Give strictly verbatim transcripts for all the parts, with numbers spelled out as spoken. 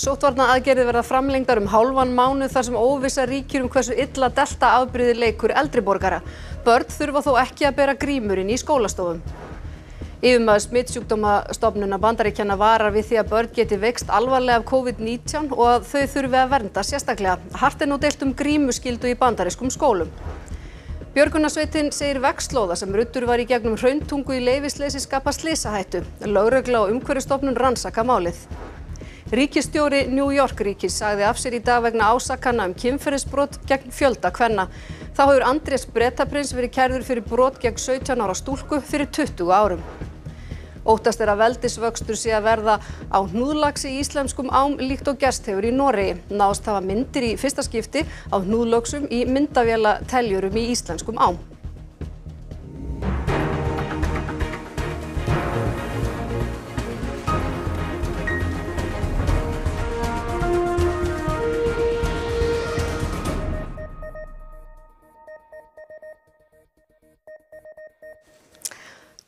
Sóttvarnaaðgerðir verða framlengdar um hálfan mánuð þar sem óvissa ríkir um hversu illa delta afbrigði leikur eldri borgara. Börn þurfa þó ekki að bera grímur inn í skólastofum. Yfirmaður smitsjúkdómastofnuna Bandaríkjanna varar við því að börn geti veikst alvarlega af COVID nítján og að þau þurfi að vernda sérstaklega. Hart er nú deilt um grímuskyldu í bandarískum skólum. Björgunarsveitin segir vegslóða sem ruddur var í gegnum hrauntungu í leyfisleysi skapa slysahættu. Lögregla og umhverfisstofnun rannsaka málið. Ríkisstjóri New York ríkis sagði af sér í dag vegna ásakanna um kynferðisbrot gegn fjölda kvenna. Þá hefur Andrés Bretaprins verið kærður fyrir brot gegn sautján ára stúlku fyrir tuttugu árum. Óttast er að veldisvöxtur sé að verða á hnúðlaxi í íslenskum ám líkt og gerst hefur í Noregi. Náðst hafa myndir í fyrsta skipti á hnúðlaxum í myndavéla teljurum í íslenskum ám.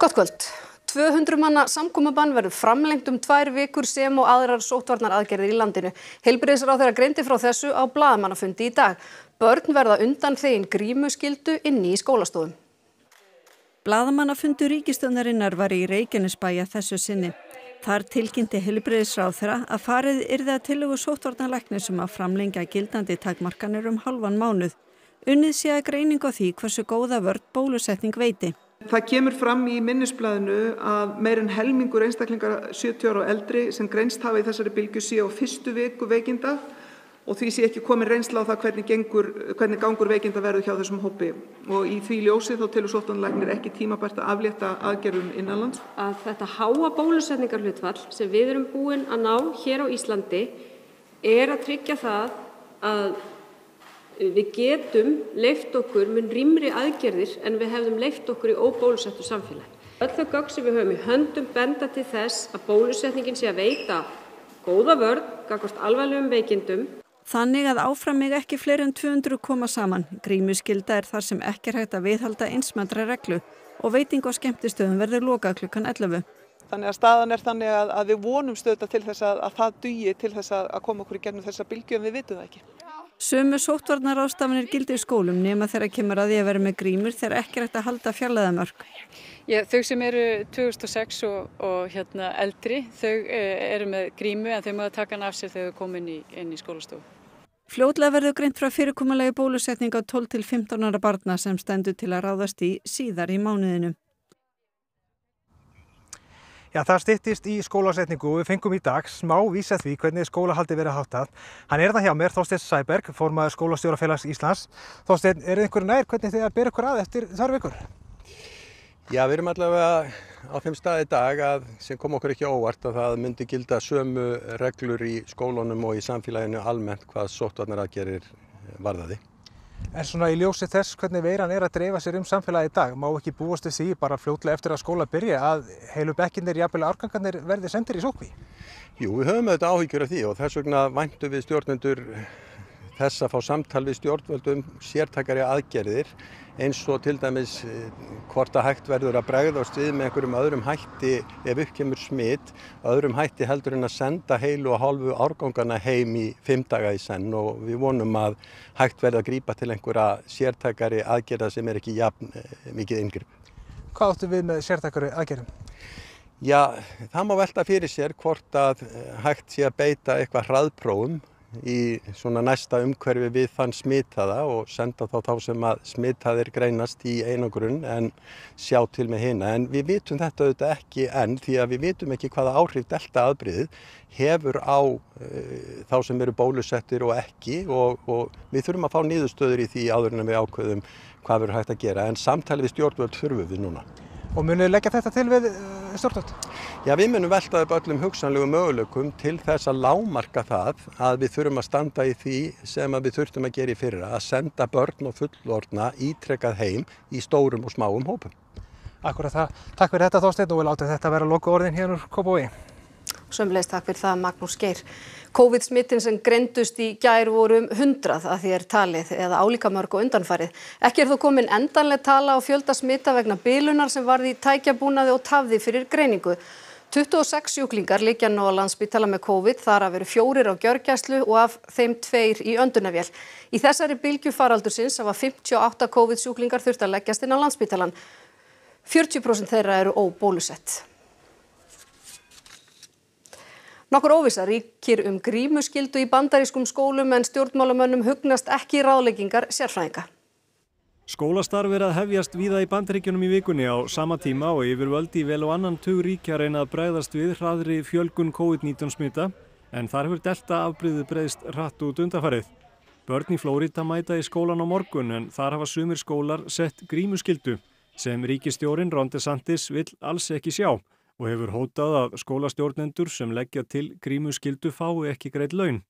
Gott kvöld. tvö hundruð manna samkomubann verður framlengt um tvær vikur sem og aðrar sóttvarnaraðgerðir í landinu. Heilbrigðisráðherra greindi frá þessu á blaðamannafundi í dag. Börn verða undan þegin grímuskyldu inni í skólastofum. Blaðamannafundur ríkisstjórnarinnar var í Reykjanesbæ þessu sinni. Þar tilkynnti heilbrigðisráðherra að farið yrði að tillögu sóttvarnalæknis um að framlengja gildandi takmarkanir um hálfan mánuð. Unnið sé að greining á því hversu góða vörn bólusetning veiti. Það kemur fram í minnisblaðinu að meirinn helmingur einstaklingar sjötíu ára og eldri sem greinst hafa í þessari bylgju sé á fyrstu viku veikinda og því sé ekki komin reynsla á það hvernig, gengur, hvernig gangur veikinda verður hjá þessum hópi. Og í því ljósi þá telur sóttvarnalæknir ekki tímabært að aflétta aðgerðum innanlands. Að þetta háa bólusetningar hlutfall sem við erum búin að ná hér á Íslandi er að tryggja það að við getum leyft okkur mun rýmri aðgerðir en við hefðum leyft okkur í óbólusettu samfélagi. Öll þau gögn sem við höfum í höndum benda til þess að bólusetningin sé að veita góða vörn gagnvart alvarlegum veikindum. Þannig að áfram megi ekki fleiri en tvö hundruð koma saman. Grímuskylda er þar sem ekki er hægt að viðhalda einsmannra reglu og veiting á skemmtistöðum verður lokað klukkan ellefu. Þannig að staðan er þannig að, að við vonum stöðta til þess að, að það dugi til þess að, að koma okkur í gegnum þessa bylgju en við vitum það ekki. Sömu sóttvarnaráðstafanir gildi í skólum nema þegar kemur að því að vera með grímur þegar ekki er hægt að halda fjarlæðamörk. Þau sem eru tvö þúsund og sex og, og hérna, eldri, þau eru með grímu en þau maður taka hana af sér þegar þau komin í, inn í skólastofu. Fljótlega verður greint frá fyrirkomulegi bólusetning á tólf til fimmtán ára barna sem stendur til að ráðast í síðar í mánuðinu. Já, það styttist í skólasetningu og við fengum í dag smá vísa því hvernig skólahaldi verið háttað. Hann er það hjá mér, Þorsteinn Sæberg, formaður skólastjórafélags Íslands. Þorsteinn, er einhverju nær hvernig þið að bera ykkur að eftir þar vikur? Já, við erum allavega á þeim stað í dag að sem kom okkur ekki óvart að það myndi gilda sömu reglur í skólunum og í samfélaginu almennt hvað sóttvarnaraðgerðir varðaði. En svona í ljósi þess hvernig veiran er að dreifa sér um samfélagið í dag, má ekki búast við því bara fljótlega eftir að skóla byrja að heilu bekkinir, jafnvel árgangarnir verði sendir í sóttkví? Jú, við höfum auðvitað áhyggjur af því og þess vegna væntum við stjórnendur þess að fá samtal við stjórnvöldum sértakari aðgerðir eins og til dæmis hvort að hægt verður að bregðast við með einhverjum öðrum hætti ef upp kemur smit, öðrum hætti heldur en að senda heilu og hálfu árgangana heim í fimm daga í senn og við vonum að hægt verða að grípa til einhverja sértakari aðgerða sem er ekki jafn mikið inngrip. Hvað áttu við með sértakari aðgerðum? Já, það má velta fyrir sér hvort að hægt sé að beita eitthvað hraðprófum í svona næsta umhverfi við þann smitaða og senda þá þá sem að smitaðir greinast í einangrun en sjá til með hina. En við vitum þetta auðvitað ekki enn því að við vitum ekki hvaða áhrif delta afbrigðið hefur á uh, þá sem eru bólusettir og ekki og, og við þurfum að fá niðurstöður í því áður en við ákveðum hvað verður hægt að gera. En samtali við stjórnvöld þurfum við núna. Og munum við leggja þetta til við stjórnvöld? Já, við munum velta upp öllum hugsanlegum möguleikum til þess að lágmarka það að við þurfum að standa í því sem við þurftum að gera í fyrra, að senda börn og fullorðna ítrekað heim í stórum og smáum hópum. Akkúrat það. Takk fyrir þetta Þorsteinn og við látum þetta vera lokaorðin hér úr Kópavogi. Sömuleiðis takk fyrir það Magnús Geir. COVID-smittin sem greindust í gær voru um hundrað að því er talið eða álíka mörg og undanfarið. Ekki er þó komin endanleg tala á fjölda smita vegna bilunar sem varði í tækjabúnaði og tafði fyrir greiningu. tuttugu og sex sjúklingar liggja nú á Landspítala með COVID, þar af eru fjórir á gjörgæslu og af þeim tveir í öndunarvél. Í þessari bylgju faraldursins hafa fimmtíu og átta COVID sjúklingar þurft að leggjast inn á Landspítalan. fjörutíu prósent þeirra eru óbólusett. Nokkur óvissa ríkir um grímuskyldu í bandarískum skólum en stjórnmálamönnum hugnast ekki ráðleggingar sérfræðinga. Skólastarf er að hefjast víða í Bandaríkjunum í vikunni á sama tíma og yfirvöld í vel og annan tug ríkja reyna að bregðast við hraðri fjölgun COVID nítján smita, en þar hefur delta afbrigðið breiðst hratt út undanfarið. Börn í Flórída mæta í skólan á morgun en þar hafa sumir skólar sett grímuskyldu sem ríkisstjórinn Ron DeSantis vill alls ekki sjá og hefur hótað að skólastjórnendur sem leggja til grímuskyldu fái ekki greidd laun.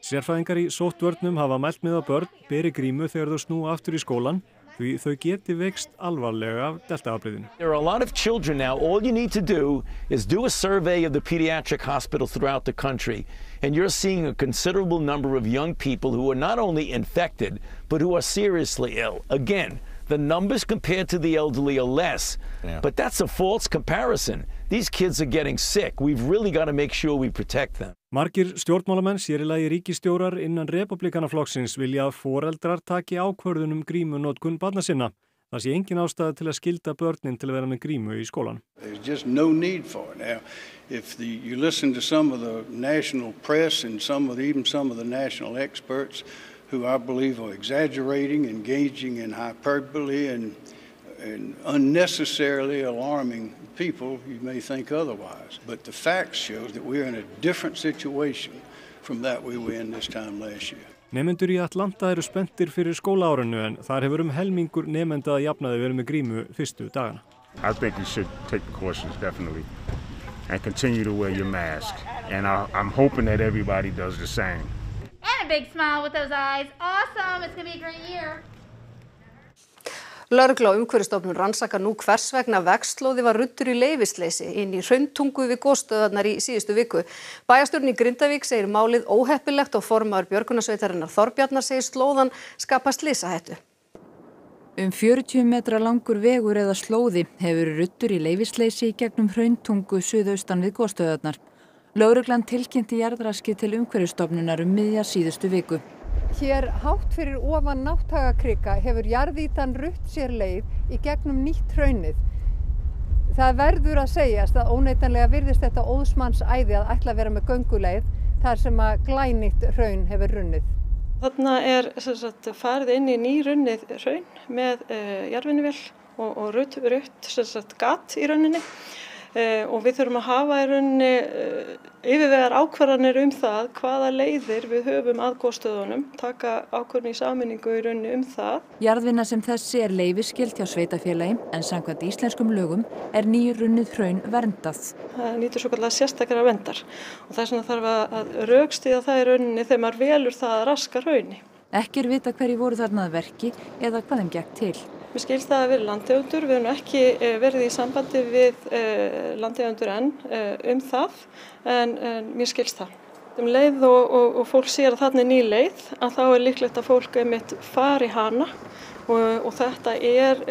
Sérfræðingar í sóttvörnum hafa mælt með að börn beri grímu þegar þau snúa aftur í skólan því þau geti veikst alvarlega af deltaafbrigðinu. There are a lot of children now. All you need to do is do a survey of the pediatric hospitals throughout the country and you're seeing a considerable number of young people who are not only infected but who are seriously ill. Again, the numbers compared to the elderly are less, yeah. But that's a false comparison. These kids are getting sick. We've really got to make sure we protect them. Margir stjórnmálamenn, sér í lagi ríkisstjórar innan Repúblikanaflokksins, vilja að foreldrar taki ákvörðun um grímunótkun barna sinna. Það sé engin ástæða til að skylda börnin til að vera með grímu í skólan. There's just no need for it now. If the, you listen to some of the national press and some of the, even some of the national experts, who I believe are exaggerating, engaging in hyperbole and, and unnecessarily alarming people, you may think otherwise. But the facts show that we are in a different situation from that we were in this time last year. Nemendur í Atlanta eru spenntir fyrir skólaárinu en þar hefur um helmingur nemenda að jafnaði verið með grímu fyrstu dagana. I think you should take precautions definitely and continue to wear your mask. And I, I'm hoping that everybody does the same. And a big smile with those eyes. Awesome, it's going to be a great year. Lögregla og Umhverfisstofnun rannsaka nú hvers vegna vegslóði var ruddur í leyfisleysi inn í Hrauntungu við gosstöðarnar í síðustu viku. Bæjarstjórinn í Grindavík segir málið óheppilegt og formaður björgunarsveitarinnar Þorbjarnar segir slóðan skapa slysahættu. Um fjörutíu metra langur vegur eða slóði hefur ruddur í leyfisleysi í gegnum Hrauntungu suðaustan við gosstöðarnar. Lögreglan tilkynnti jarðraski til Umhverfisstofnunar um miðja síðustu viku. Hér hátt fyrir ofan Náttagakrika hefur jarðýtan rutt sér leið í gegnum nýtt hraunið. Það verður að segjast að óneitanlega virðist þetta óðsmannsæði að ætla að vera með gönguleið þar sem að glænýtt hraun hefur runnið. Þarna er sagt, farið inn í ný runnið hraun með uh, jarðvinnuvél og, og rutt, rutt sagt, gat í rauninni. Uh, og við þurfum að hafa í rauninni uh, yfirvegar ákvarðanir um það hvaða leiðir við höfum að gosstöðunum, taka ákvörðun í sameiningu í rauninni um það. Jarðvinna sem þessi er leyfisskyld hjá sveitafélagi en samkvæmt íslenskum lögum er nýrunnið hraun verndað. Það nýtur svokallega sérstaklega verndar og þess vegna þarf að rökstyðja það í rauninni þegar maður velur það að raska hrauni. Ekki er vita hverjir voru þarna að verki eða hvað þeim gekk til. Mér skilst það að vera landeigendur, við höfum ekki verið í sambandi við landeigendur enn um það, en, en mér skilst það. Um leið og, og, og fólk sér að þarna er ný leið, að þá er líklegt að fólk er mitt fari hana og, og þetta er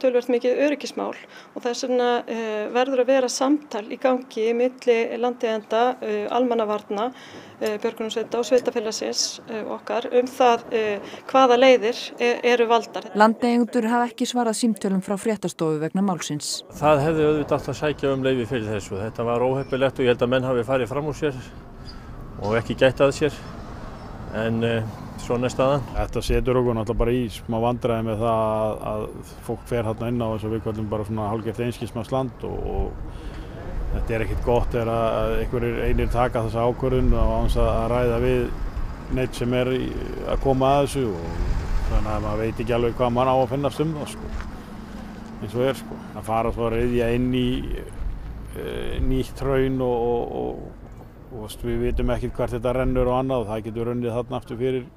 tölvert mikið öryggismál og þess vegna verður að vera samtal í gangi milli landeigenda, almannavarna, björgunarsveita og sveitafélagsins okkar um það hvaða leiðir eru valdar. Landeigendur hafa ekki svarað símtölum frá fréttastofu vegna málsins. Það hefði auðvitað átt að sækja um leyfi fyrir þessu. Þetta var óheppilegt og ég held að menn hafi farið fram úr sér og ekki gætt að sér. En svona er staðan. Þetta setur okkur náttúrulega bara í smá vandræði með það að fólk fer hérna inn á þessu viðkvöldum bara svona hálfgert einskismannsland og, og þetta er ekkert gott er að einhverjir einir taka þessa ákvörðun og án þess að ræða við neitt sem er að koma að þessu og þannig að maður veit ekki alveg hvað maður á að finnast um það sko. Eins og er sko. Að fara svo að ryðja inn í e, nýtt hraun og, og, og, og við vitum ekkert hvert þetta rennur og annað og það getur runnið þarna aftur fyrir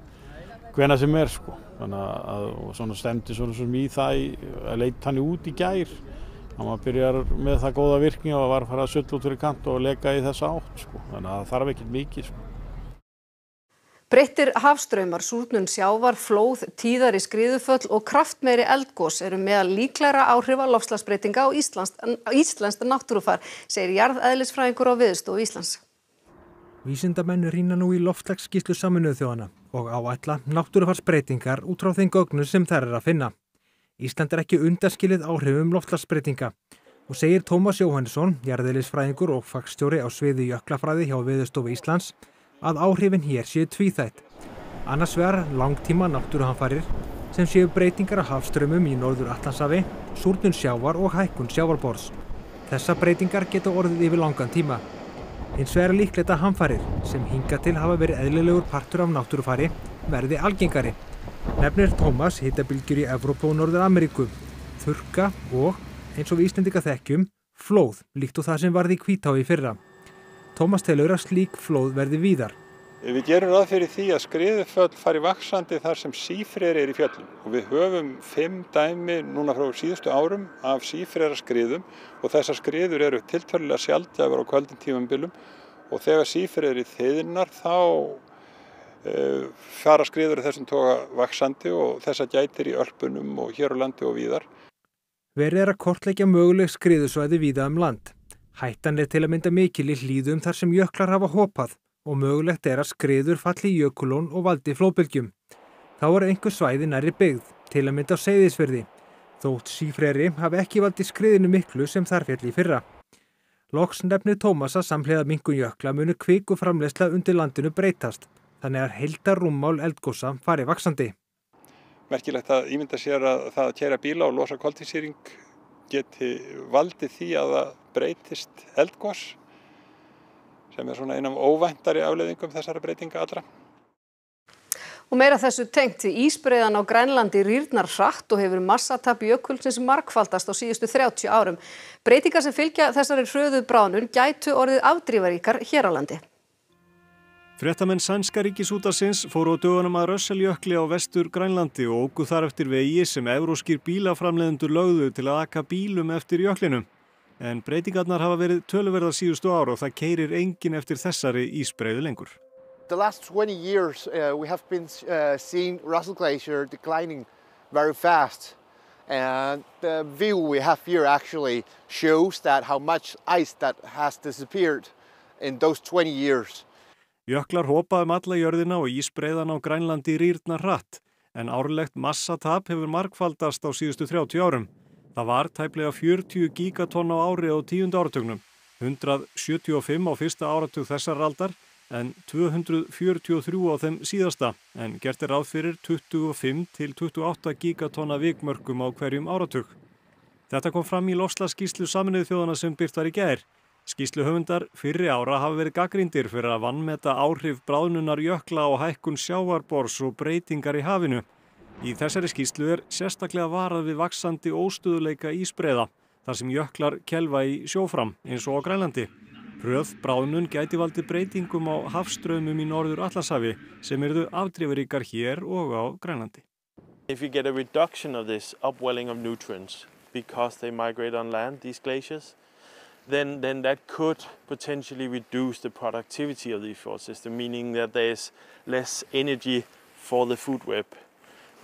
hvena sem er sko. Þannig að svona stemdi svona sem í það í, að leita hann út í gær. Þannig að maður byrjar með það góða virkni og var að fara að sull út fyrir kant og leka í þessa átt, sko. Þannig að það þarf ekkert mikið, sko. Breyttir hafstraumar, súrnun sjávar, flóð, tíðari skriðuföll og kraftmeiri eldgos eru meðal líklegra áhrifa loftslagsbreytinga á íslenskt náttúrufar, segir jarðeðlisfræðingur á Veðurstofu Íslands. Vísindamenn rýna nú í loftslagsskýrslu Sameinuðu þjóðanna og áætla náttúrufarsbreytingar út frá þeim gögnum sem þær er að finna. Ísland er ekki undanskilið áhrifum loftslagsbreytinga og segir Tómas Jóhannesson, jarðeðlisfræðingur og fagstjóri á sviði jöklafræði hjá Veðurstofu Íslands, að áhrifin hér séu tvíþætt. Annars vegar langtíma náttúruhamfarir sem séu breytingar á hafstraumum í Norður-Atlantshafi, súrnun sjávar og hækkun sjávarborðs. Þessar breytingar geta orðið yfir langan tíma. Hins vegar líklegt að hamfarir sem hingað til hafa verið eðlilegur partur af náttúrufari verði algengari. Nefnir Tómas hitabylgjur í Evrópu og Norður-Ameríku, þurrka og, eins og við Íslendingar þekkjum, flóð líkt og það sem varð í Hvítá í fyrra. Tómas telur að slík flóð verði víðar. Við gerum ráð fyrir því að skriðuföll fari vaxandi þar sem sífrer er í fjöllum. Og við höfum fimm dæmi núna frá síðustu árum af sífrera skriðum og þessar skriður eru tiltölulega sjaldgæfar á köldum tímabilum og þegar sífrer eru þiðnar þá e, fara skriður þessum toga vaxandi og þessar gætir í Ölpunum og hér á landi og víðar. Verið er að kortleggja möguleg skriðusvæði víða um land. Hættan er til að mynda mikil í hlíðum þar sem jöklar hafa hopað og mögulegt er að skriður falli í jökulón og valdi flóðbylgjum. Þá er einhver svæði nærri byggð, til að mynda á Seyðisfirði, þótt sífreri hafi ekki valdi skriðinu miklu sem þar féll í fyrra. Loks nefnir Tómas að samhliða minkun jökla munu kviku framleiðsla undir landinu breytast, þannig að heilda rúmmál eldgosa fari vaxandi. Merkilegt að ímynda sér að það að keyra bíla og losa koltvísýring geti valdi því að það breytist eldgos sem er svona einum óvæntari afleiðingum þessara breytinga allra. Og meira þessu tengt því ísbreiðan á Grænlandi rýrnar hratt og hefur massatap jökulsins margfaldast á síðustu þrjátíu árum. Breytingar sem fylgja þessari hröðu bráðnun gætu orðið afdrifaríkar hér á landi. Fréttamenn sænska ríkisútvarpsins fóru á dögunum að Rössaljökli á Vestur-Grænlandi og óku þar eftir vegi sem evróskir bílaframleiðendur lögðu til að aka bílum eftir jöklinum. En breytingarnar hafa verið töluverðar síðustu ár og það keyrir enginn eftir þessari ísbreiðu lengur. The last twenty years uh, we have been uh, seeing Russell Glacier declining very fast. And the view we have here actually shows that how much ice that has disappeared in those twenty years. Jöklar hopa um alla jörðina og ísbreiðan á Grænlandi rýrna hratt, en árlegt massatap hefur margfaldast á síðustu þrjátíu árum. Það var tæplega fjörutíu gigatonn á ári á tíunda áratugnum, hundrað sjötíu og fimm á fyrsta áratug þessar aldar en tvö hundruð fjörutíu og þrjú á þeim síðasta, en gert er ráð fyrir tuttugu og fimm til tuttugu og átta gigatonna vikmörkum á hverjum áratug. Þetta kom fram í loftslagsskýrslu Sameinuðu þjóðanna sem birt var í gær. Skýrsluhöfundar fyrri ára hafa verið gagnrýndir fyrir að vanmeta áhrif bráðnunar jökla og hækkun sjávarborðs og breytingar í hafinu. Í þessari skýrslu er sérstaklega varað við vaxandi óstöðuleika ísbreiða, þar sem jöklar kelfa í sjófram, eins og á Grænlandi. Hröð bráðnun gæti valdi breytingum á hafstraumum í Norður-Atlantshafi, sem yrðu afdrifaríkar hér og á Grænlandi. If you get a reduction of this upwelling of nutrients because they migrate on land, these glaciers, then then that could potentially reduce the productivity of the fjord system, meaning that there is less energy for the food web.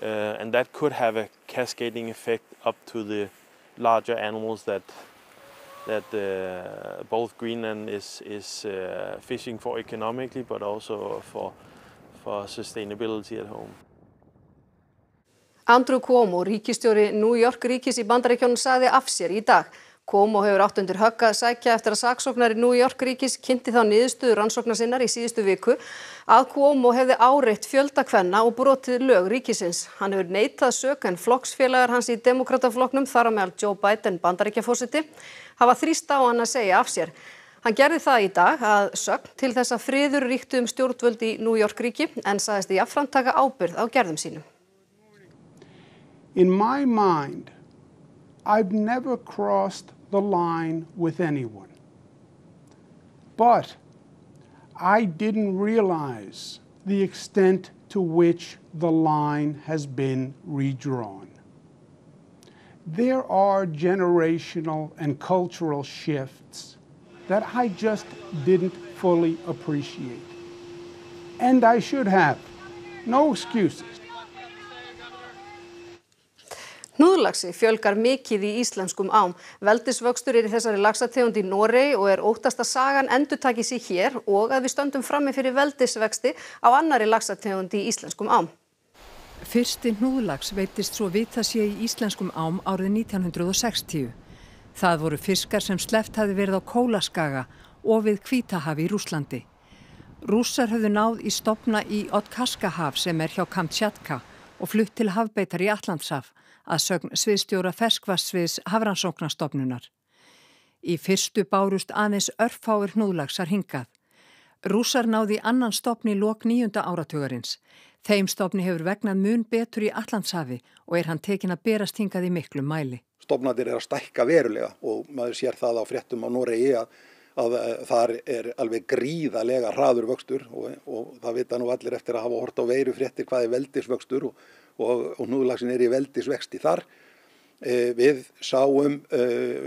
Uh, and that could have a cascading effect up to the larger animals that that uh, both Greenland is is uh, fishing for economically, but also for for sustainability at home. Andrew Cuomo, ríkisstjóri New York ríkis í Bandaríkjunum, sagði af sér í dag. Cuomo hefur átt undir högg að sækja eftir að saksóknari New York ríkis kynnti þá niðurstöðu rannsóknar sinnar í síðustu viku að Cuomo hefði áreitt fjölda kvenna og brotið lög ríkisins. Hann hefur neitað sök en flokksfélagar hans í demókrataflokknum, þar á meðal Joe Biden Bandaríkjaforseti, hafa þrýst á hann að segja af sér. Hann gerði það í dag að sögn til þess að friður ríkti um stjórnvöld í New York ríki en sagðist í jafnframt taka ábyrgð á gerðum sínum. In my mind, I've never crossed the line with anyone. But I didn't realize the extent to which the line has been redrawn. There are generational and cultural shifts that I just didn't fully appreciate. and I should have. No excuses. Núðlaxi fjölgar mikið í íslenskum ám. Veldisvöxtur er í þessari laxategund í Noregi og er óttast að sagan endurtaki sig hér og að við stöndum frammi fyrir veldisvexti á annari laxategund í íslenskum ám. Fyrsti núðlax veitist svo vita sé í íslenskum ám árið nítján hundruð og sextíu. Það voru fiskar sem sleppt hafði verið á Kólaskaga og við Hvítahaf í Rússlandi. Rússar höfðu náð í stofna í Otkaskahaf sem er hjá Kamtsjatka og flutt til hafbeitar í Atlantshaf, að sögn sviðstjóra Ferskvassviðs Hafrannsóknastofnunar. Í fyrstu bárust aðeins örfáir hnúðlaxar hingað. Rússar náði annan stofni lok níunda áratugarins. Þeim stofni hefur vegnað mun betur í Atlantshafi og er hann tekin að berast hingað í miklu mæli. Stofnarnir er að stækka verulega og maður sér það á fréttum á Noregi að, að, að þar er alveg gríðalega hraður vöxtur og, og það vita nú allir eftir að hafa hort á veiru fréttir hvað er veldisvöxtur og og, og núðlaxinn er í veldisvexti þar. E, við sáum e,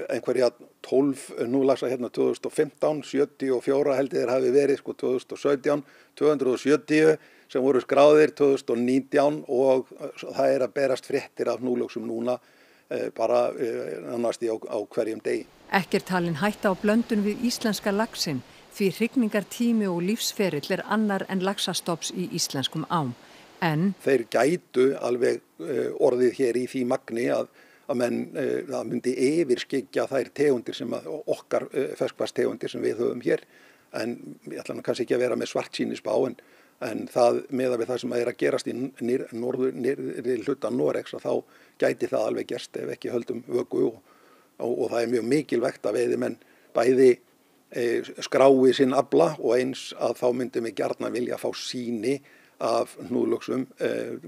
einhverja tólf núðlaxa hérna tvö þúsund og fimmtán, sjötíu og fjögur held ég þeir hafi verið, sko tvö þúsund og sautján, tvö hundruð og sjötíu sem voru skráðir tvö þúsund og nítján og það er að berast fréttir af núðlaxum núna e, bara e, nánast í á, á hverjum degi. Ekki er talin hætta á blöndun við íslenska laxinn því hrygningartími og lífsferill er annar en laxastofns í íslenskum ám. En þeir gætu alveg orðið hér í því magni að, að menn að myndi yfirskikja þær tegundir sem að, okkar ferskvasstegundir sem við höfum hér. En ég ætla nú kannski ekki að vera með svartsýnisspá en, en það meða við það sem að er að gerast í nýr, norður, nýrri hluta Noregs að þá gæti það alveg gerst ef ekki höldum vöku og, og, og það er mjög mikilvægt að veiðimenn bæði e, skrái sinn afla og eins að þá myndum við gjarnan vilja fá sýni af núðlaxum,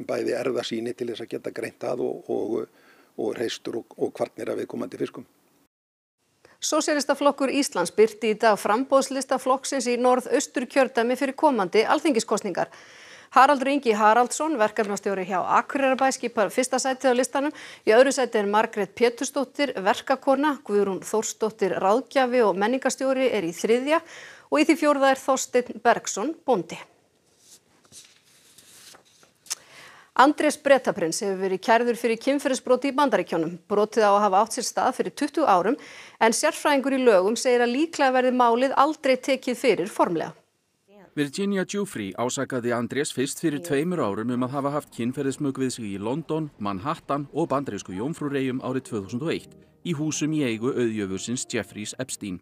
bæði erðasýni til þess að geta greint að og, og, og reistur og, og kvarnir af viðkomandi fiskum. Sósíalistaflokkur Íslands birti í dag framboðslista flokksins í norðausturkjördæmi fyrir komandi alþingiskosningar. Haraldur Ingi Haraldsson, verkefnastjóri hjá Akureyrarbæ, skipar fyrsta sætið á listanum. Í öðru sæti er Margrét Pétursdóttir, verkakona, Guðrún Þórsdóttir, ráðgjafi og menningastjóri er í þriðja og í því fjórða er Þorsteinn Bergsson, bóndi. Andrés Bretaprins hefur verið kærður fyrir kynferðisbroti í Bandaríkjunum. Brotið á að hafa átt sér stað fyrir tuttugu árum en sérfræðingur í lögum segir að líklega verði málið aldrei tekið fyrir formlega. Virginia Giuffre ásakaði Andrés fyrst fyrir tveimur árum um að hafa haft kynferðismök við sig í London, Manhattan og bandarísku jómfrúreyjum árið tvö þúsund og eitt í húsum í eigu auðjöfursins Jeffreys Epstein.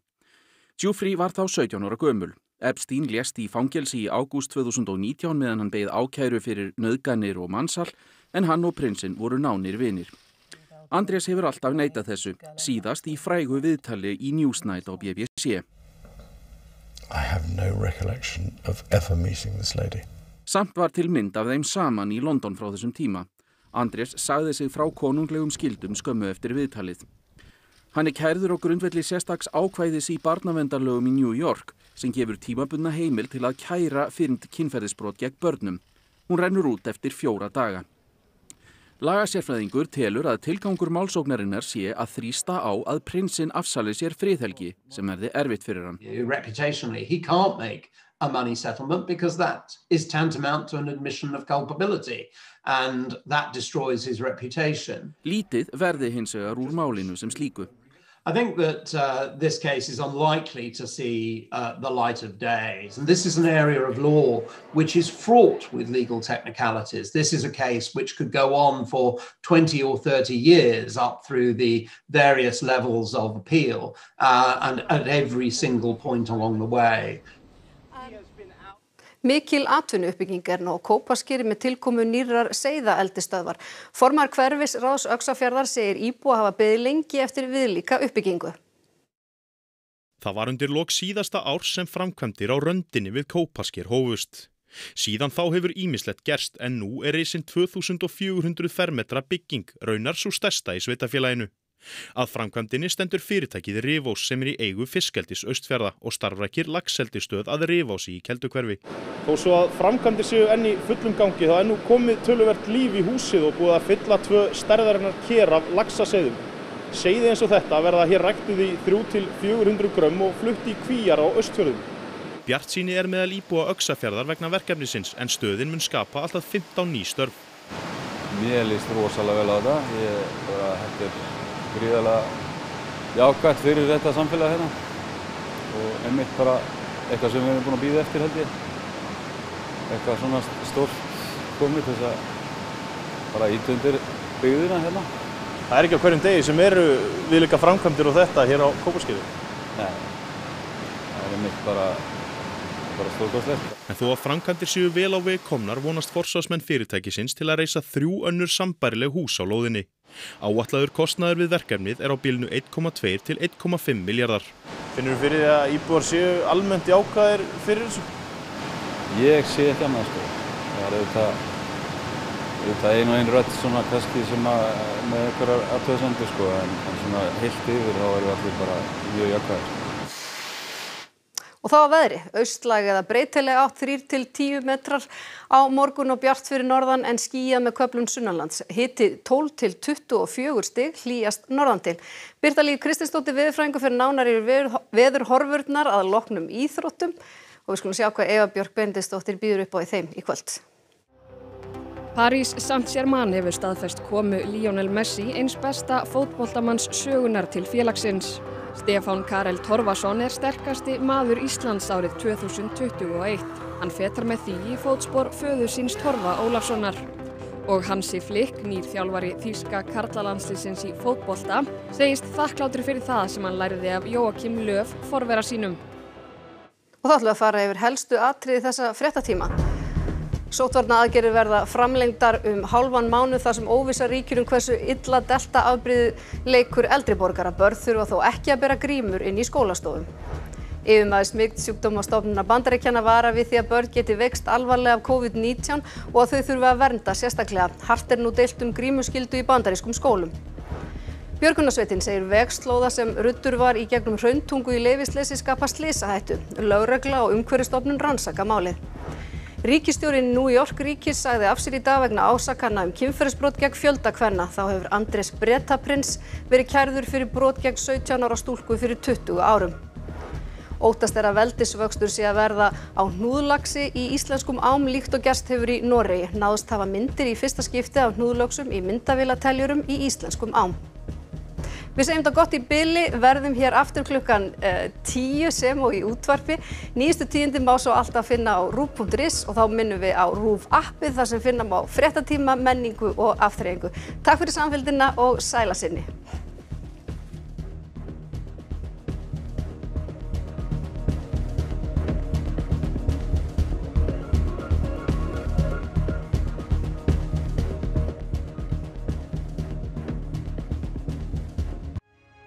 Giuffre var þá sautján ára gömul. Epstein lést í fangelsi í ágúst tvö þúsund og nítján meðan hann beið ákæru fyrir nauðganir og mansal, en hann og prinsinn voru nánir vinir. Andrés hefur alltaf neitað þessu, síðast í frægu viðtali í Newsnight á B B C. I have no recollection of ever meeting this lady. Samt var til mynd af þeim saman í London frá þessum tíma. Andrés sagði sig frá konunglegum skyldum skömmu eftir viðtalið. Hann er kærður á grundvelli sérstaks ákvæðis í barnaverndarlögum í New York sem gefur tímabundna heimil til að kæra fyrnd kynferðisbrot gegn börnum. Hún rennur út eftir fjóra daga. Lagasérfræðingur telur að tilgangur málsóknarinnar sé að þrýsta á að prinsinn afsali sér friðhelgi sem verði erfitt fyrir hann. Reputationally, he can't make a money settlement because that is tantamount to an admission of culpability and that destroys his reputation. Lítið verði hins vegar úr málinu sem slíku. I think that uh, this case is unlikely to see uh, the light of day. And this is an area of law which is fraught with legal technicalities. This is a case which could go on for twenty or thirty years up through the various levels of appeal uh, and at every single point along the way. Mikil atvinnu uppbygging er nú á Kópaskeri með tilkomu nýrrar seiðaeldisstöðvar. Formar hverfis ráðs Öxafjörðar segir íbúa hafa beðið lengi eftir viðlíka uppbyggingu. Það var undir lok síðasta árs sem framkvæmdir á röndinni við Kópasker hófust. Síðan þá hefur ýmislegt gerst en nú er reisin tvö þúsund fjögur hundruð fermetra bygging raunar sú stærsta í sveitarfélaginu. Að framkvæmdinni stendur fyrirtækið Rívó sem er í eigu Fiskeldis Austfjörða og starfrækir laxeldisstöð að Rivási í Kelduhverfi. Þó svo að framkvæmdir séu enn í fullum gangi þá er nú komið töluvert líf í húsið og búið að fylla tvö stærðarinnar ker af laxaseiðum. Seiði eins og þetta verða hér ræktuð í þrjú til fjögur hundruð grömm og flutt í kvíar á Austfjörðum. Bjartsýni er meðal íbúa Öxafjörðar vegna verkefnisins en stöðin mun skapa alltaf fimmtán ný störf. Mér líst rosalega vel á þetta. Ég er að þetta er gríðarlega jákvætt fyrir þetta samfélag hérna. Og einmitt bara eitthvað sem við erum búin að bíða eftir held ég. Eitthvað svona stórt komið til þess að bara ýta undir byggðina hérna. Það er ekki á hverjum degi sem eru viðlíka framkvæmdir og þetta hér á Kópaskeri. Nei. Bara, bara en þó að framkvæmdir séu vel á veg komnar vonast forsvarsmenn fyrirtækisins til að reisa þrjú önnur sambærileg hús á lóðinni. Áætlaður kostnaður við verkefnið er á bilinu einn komma tvö til einn komma fimm milljarðar. Finnur þú fyrir því að íbúar séu almennt jákvæðir fyrir þessu? Ég sé ekki annað sko. Það er auðvitað, auðvitað ein og ein rödd svona kannski sem að, með einhverjar aðtöðsendur sko en, en svona heilt yfir þá eru allir bara mjög jákvæðir. Og þá að veðri, austlæg eða breytileg átt þrír til tíu metrar á morgun og bjart fyrir norðan en skýjað með köflum sunnanlands. Hiti tólf til tuttugu og fjögur stig, hlýjast norðantil. Birta Lý Kristinsdóttir veðurfræðingur fyrir nánari veðurhorfurnar að loknum íþróttum og við skulum sjá hvað Eva Björk Bendtsdóttir býður upp á í þeim í kvöld. París Saint-Germain hefur staðfest komu Lionel Messi eins besta fótboltamanns sögunar til félagsins. Stefán Karel Torfason er sterkasti maður Íslands árið tvö þúsund tuttugu og eitt. Hann fetar með því í fótspor föður síns Torfa Ólafssonar. Og Hansi Flick, nýr þjálfari þýska karlalandsliðsins í fótbolta, segist þakklátur fyrir það sem hann lærði af Joachim Löw, forvera sínum. Og þá ætlum við að fara yfir helstu atriði þessa fréttatíma. Sóttvarnaaðgerðir verða framlengdar um hálfan mánuð þar sem óvissa ríkjur um hversu illa delta afbrigðið leikur eldri borgara. Börn þurfa þó ekki að bera grímur inn í skólastofum. Yfirmaður smitsjúkdómastofnunar Bandaríkjanna varar við því að börn geti veikst alvarlega af COVID nítján og að þau þurfa að vernda sérstaklega. Hart er nú deilt um grímuskyldu í bandarískum skólum. Björgunarsveitin segir vegslóða sem ruddur var í gegnum hrauntungu í leyfisleysi skapa slysahættu. Lögregla og Umhverfisstofnun rannsaka málið. Ríkisstjóri New York ríkis sagði af sér í dag vegna ásakana um kynferðisbrot gegn fjölda kvenna. Þá hefur Andrés Bretaprins verið kærður fyrir brot gegn sautján ára stúlku fyrir tuttugu árum. Óttast er að veldisvöxtur sé að verða á hnúðlaxi í íslenskum ám líkt og gerst hefur í Noregi. Náðst hafa myndir í fyrsta skipti af hnúðlaxum í myndavélateljum í íslenskum ám. Við segjum þetta gott í bili, verðum hér aftur klukkan eh, tíu sem og í útvarpi. Nýjustu tíðindi má svo alltaf finna á rúv punktur is og þá minnum við á Rúv appið þar sem finnum á fréttatíma, menningu og afþreyingu. Takk fyrir samfylgdina og sæla sinni.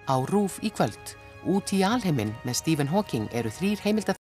Á Rúv í kvöld. Út í alheiminn með Stephen Hawking eru þrír heimildafræðingar.